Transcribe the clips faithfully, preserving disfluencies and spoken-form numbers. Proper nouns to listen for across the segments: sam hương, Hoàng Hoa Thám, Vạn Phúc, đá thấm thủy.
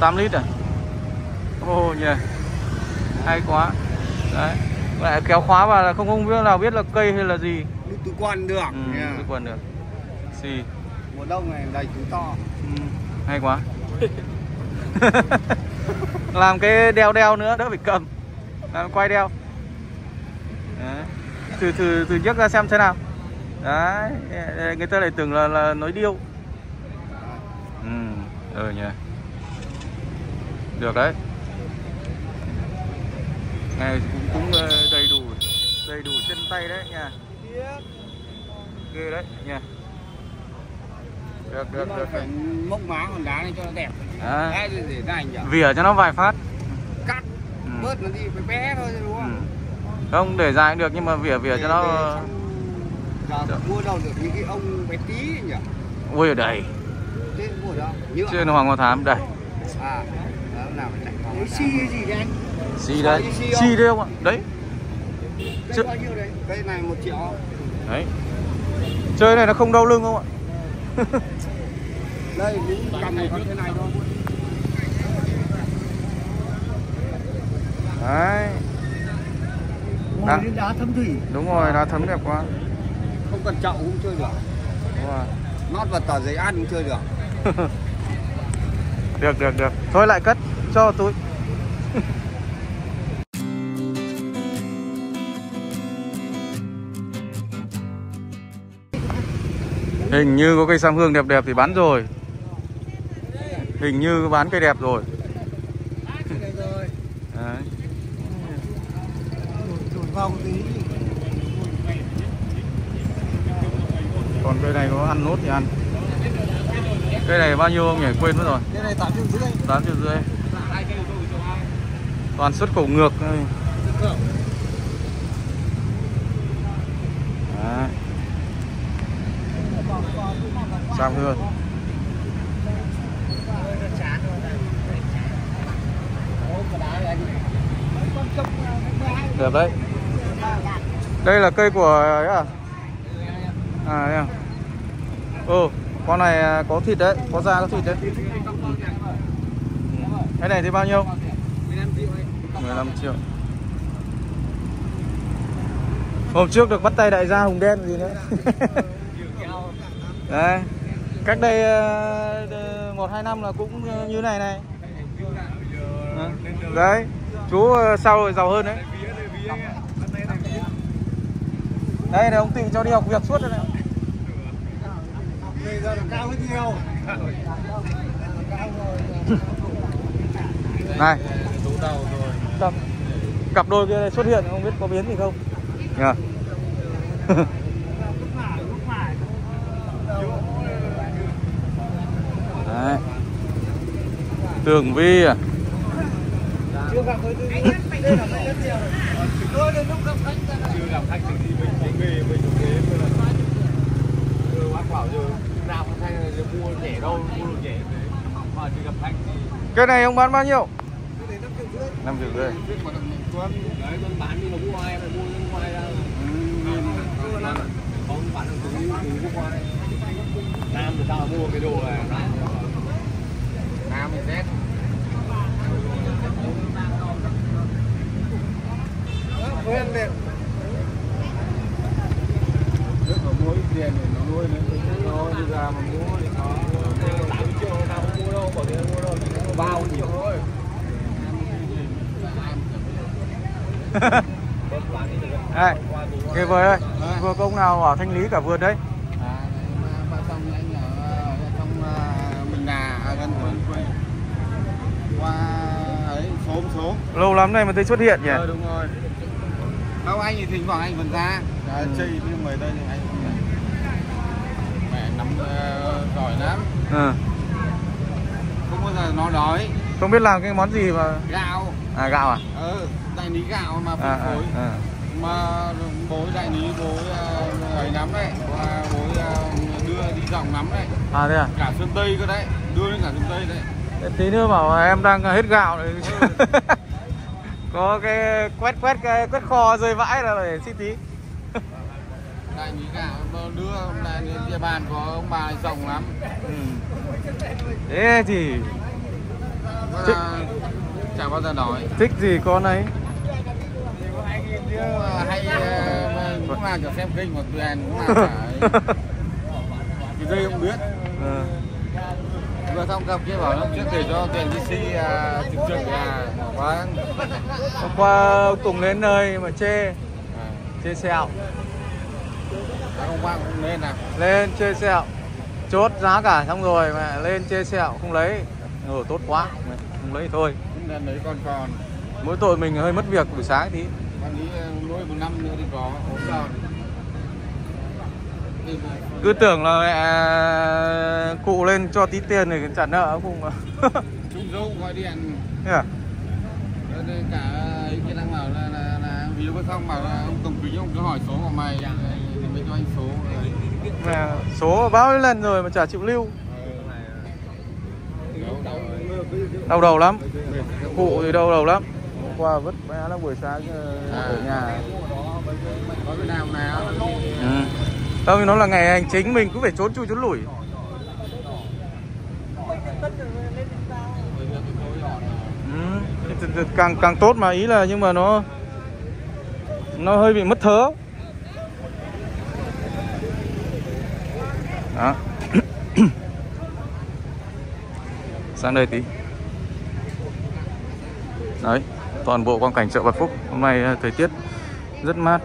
tám lít à? Ồ oh, nhỉ, yeah. Hay quá. Đấy, lại kéo khóa vào là không không biết nào biết là cây hay là gì. Tứ quan được. Ừ, yeah. Tứ quan được. Xì. Mùa đông này đầy tứ to. Ừ, hay quá. Làm cái đeo đeo nữa đỡ phải cầm. Làm quay đeo. Đấy. Thử thử thử nhấc ra xem thế nào. Đấy, người ta lại tưởng là là nói điêu. Ừ, ừ nhỉ. Được đấy. Này cũng, cũng đầy đủ đầy đủ chân tay đấy nha. Ghê đấy nha. Được được được. Phải mốc má hòn đá này cho nó đẹp. Đấy, để ra hình nhỉ. Vỉa cho nó vài phát. Cắt. Ừ. Bớt nó đi, phải bé thôi đúng không? Ừ. Không để dài cũng được nhưng mà vỉa vỉa để, cho nó giờ mua đâu được những cái ông bé tí nhỉ? Ôi ở đây. Thế mua ở đâu? Như trên Hoàng Hoa Thám đây. À, đó nào phải chạy phòng. Xi gì đấy anh? Xi đấy. Xi đấy không ạ? Đấy. Chơi bao nhiêu đấy? Cây này một triệu. Đấy. Chơi này nó không đau lưng không ạ? Đây, những cành này có thế này thôi. Đấy. Đá. Đá thấm thủy. Đúng rồi, đá thấm đẹp quá. Không cần chậu cũng chơi được. Đúng rồi. Nót vào tờ giấy ăn cũng chơi được. Được, được, được. Thôi lại cất, cho túi. Hình như có cây sam hương đẹp đẹp thì bán rồi. Hình như bán cây đẹp rồi. Đấy. Còn cây này có ăn nốt thì ăn. Cây này bao nhiêu ông nhỉ? Quên mất rồi. Cây này tám triệu rưỡi. tám triệu rưỡi. Toàn xuất khẩu ngược. Đấy. Sam hương. Đẹp đấy. Đây là cây của ấy à? À đây à. Ừ, con này có thịt đấy, có da có thịt đấy. Cái này thì bao nhiêu? mười lăm triệu. Hôm trước được bắt tay đại gia Hùng Đen gì nữa. Đấy. Cách đây một hai năm là cũng như này này. Đấy, chú sau rồi giàu hơn đấy. Đây là ông Tị cho đi học việc suốt rồi này. Bây giờ cao hơn nhiều. Này, cặp đôi kia xuất hiện không biết có biến gì không. Nhờ. Yeah. Đấy. Tường Vi à. Chưa gặp với Tường Vi. Chưa gặp khách thì mình thấy nghề mình cũng thế. Chưa bác bảo giờ nào con thanh này mua rẻ đâu, mua đồ rẻ. Mà chưa gặp khách thì... Cái này ông bán bao nhiêu? Cái này năm triệu rưỡi. năm triệu rưỡi. Đấy, con bán như là mua ai, phải mua ra ngoài ra. Không, bán được từ nước ngoài. Nam thì tao mua cái đồ này. Nam thì rét. Quên đẹp. Nước ở mỗi tiền thì nó nuôi nó đi ra mà mua thì nó tám triệu tao không mua đâu, bỏ tiền mua đâu, bao nhiêu thôi. Đây, cái vừa đây, vừa công nào ở thanh lý cả vườn đấy. À, ba xong anh ở trong Bình Đà, gần quê. Qua ấy số số. Lâu lắm nay mà thấy xuất hiện nhỉ. Ờ, đúng rồi. Đâu anh thì thỉnh thoảng anh vẫn ra. Ừ. Chơi với người đây thì anh mẹ nắm uh, giỏi lắm. Ừ. Không bao giờ nó đói. Không biết làm cái món gì mà. Gạo. À gạo à? Ừ, đại lý gạo mà phân phối. À, à, à. Mà bố đại lý bố ấy nắm đấy, bố đưa đi dòng nắm đấy. À thế à? Cả Sơn Tây cơ đấy, đưa đến cả Sơn Tây đấy. Tí nữa bảo em đang hết gạo đấy. Ừ. Có cái quét quét cái quét kho rơi vãi là phải xin tí. Đại lý gạo đưa hôm nay đến địa bàn có ông bà này rộng lắm. Ừ. Thế thì thích. Chẳng bao giờ đói. Thích gì con ấy? Thì con anh kia hay cũng làm cho xem kênh của Tuyền, cũng làm cả cái dây không biết. À. Vừa xong gặp kia bảo trước để cho Tuyền đi xi trực trực là quá. Hôm qua ông Tùng lên nơi mà chê. À. Chê sẹo. Hôm qua cũng lên à? Lên chê sẹo. Chốt giá cả xong rồi mà lên chê sẹo không lấy. Ừ, tốt quá. Không lấy thôi. Đấy còn còn. Mỗi tội mình hơi mất việc buổi sáng thì. Còn ý nuôi một năm nữa thì có ốm đau. Cứ tưởng là mẹ cụ lên cho tí tiền để trả nợ cũng. Chúng dâu gọi điện. Yeah. Cả ý kiến đang bảo là, là, là vì lúc không bảo là ông Tổng Quý ông cứ hỏi số của mày thì mình cho anh số. Mẹ số bao nhiêu lần rồi mà chả chịu lưu. Đau đầu lắm. Cụ thì đau đầu lắm. Hôm qua vứt bé nó buổi sáng ở nhà. Ừ. Không, nó là ngày hành chính mình cũng phải trốn chui trốn lủi. Ừ. Càng càng tốt mà, ý là nhưng mà nó nó hơi bị mất thớ. Đó. Sang đây tí. Đấy, toàn bộ quang cảnh chợ Vạn Phúc. Hôm nay thời tiết rất mát.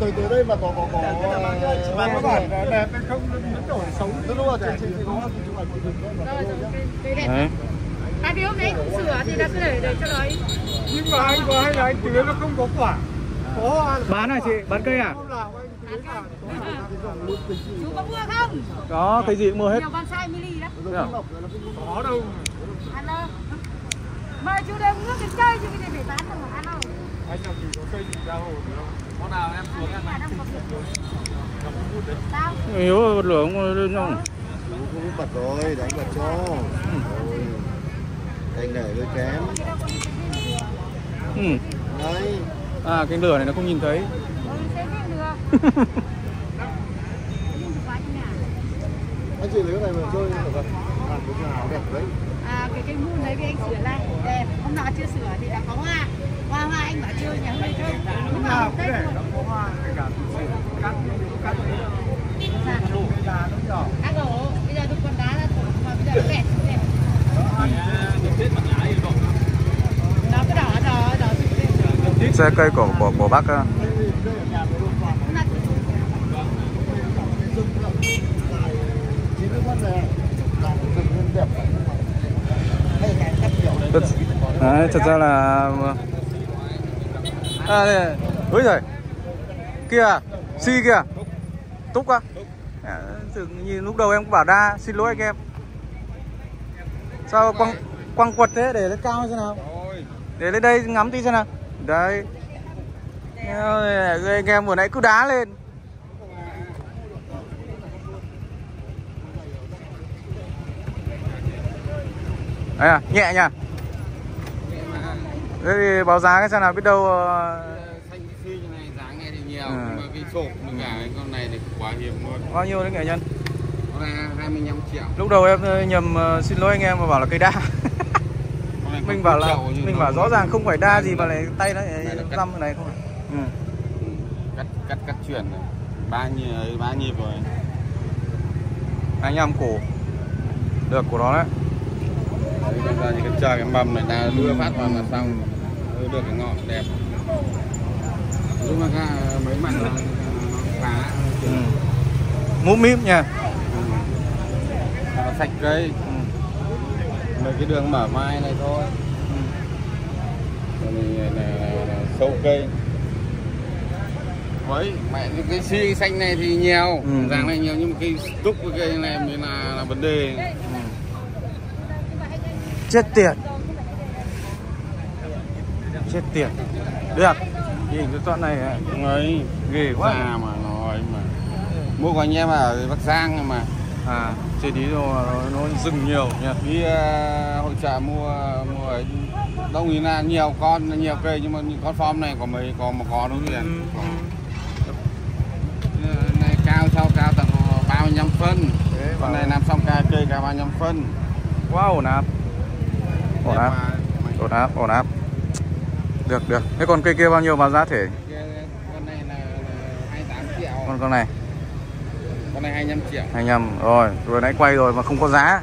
Từ từ đây mà có có có đẹp không đổi xấu. Đúng rồi, ai biết hôm nay cũng sửa thì ta cứ để để cho nó. Nhưng mà anh có hay là anh tưới nó không có quả. Có bán hả chị? Bán cây à? Chú có mua không? Có, cái gì cũng mua hết. Nhiều bonsai mini đó. Có đâu. Ăn ơi. Mời chú đem nước đến chơi chứ cái này để bán không ăn đâu. Anh làm gì có cây gì ra hồ được không? Con nào em xuống em này. Yếu rồi, bật lửa không lên nhau. Không bật rồi, đánh bật cho. Anh để hơi kém. Ừ. Đấy. À, cái lửa này nó không nhìn thấy. Anh chị lấy cái này mà chơi được. À, cái đẹp đấy. À, cái cái môn đấy thì anh sửa lại. Đẹp. Hôm nào chưa sửa thì đã có hoa. Hoa hoa anh bảo chơi nhà hơi chơi. Hôm nào cũng để nó có hoa. Cái cả sửa, cắt, cắt. Đá nó nhỏ. Cắt rồi. Bây giờ tôi còn đá ra thổi mà bây giờ nó đẹp. Xe cây của của, của bác. Đấy, thật ra là à, đây. Úi giời. Kìa, xi kìa. Túc á. À, nhìn lúc đầu em cũng bảo đa, xin lỗi anh em. Sao quăng quăng quật thế, để lên cao xem nào. Để lên đây ngắm tí xem nào. Đấy. Anh em vừa nãy cứ đá lên. Đấy à, nhẹ nhỉ. Thế thì báo giá cái xem nào, biết đâu xanh xi như này giá nghe thì nhiều, nhưng mà cái sổ mình cả con này thì quá hiếm luôn. Bao nhiêu đấy nghệ nhân? Con này hai mươi lăm triệu. Lúc đầu em nhầm, xin lỗi anh em mà bảo là cây đa. Mình bảo là mình bảo rõ ràng không phải đa gì mà lại tay nó dăm cái này không phải. Ừ. Cắt cắt cắt chuyển này. Ba nhịp ba nhịp rồi. Anh em cổ. Được của nó đấy. Bây giờ thì chờ cái mầm này ta đưa phát vào là xong. Được cái ngọn đẹp. Lúc mà mấy mặt nó phá. Múp mím nha. Sạch cây. Mấy cái đường mở mai này thôi. Rồi này là sâu cây. Đấy, mẹ những cái xi xanh này thì nhiều, ừ. Dạng này nhiều nhưng mà cái túc cái cây này mới là, là vấn đề. Ừ. Chết tiệt. Chết tiệt. Được. Nhìn cái đoạn này ấy. Ghê quá. Mà nói mà. Mua của anh em ở Bắc Giang mà. à, trên tí rồi nó, nó dừng nhiều nhỉ. Đi uh, hội chợ mua mua ấy đông thì là nhiều con, nhiều cây, nhưng mà con form này có mấy có một con đúng không? Ừ. Có. Này cao sau cao tầm ba mươi lăm phân. Đấy, con này làm xong ca cây cao ba mươi lăm phân. Quá ổn áp. Ổn áp. Ổn áp, ổn áp. Được được. Thế còn cây kia bao nhiêu vào giá thể? Con này là hai mươi tám triệu. Con con này. Con này hai mươi lăm triệu. hai mươi lăm. Rồi, vừa nãy quay rồi mà không có giá.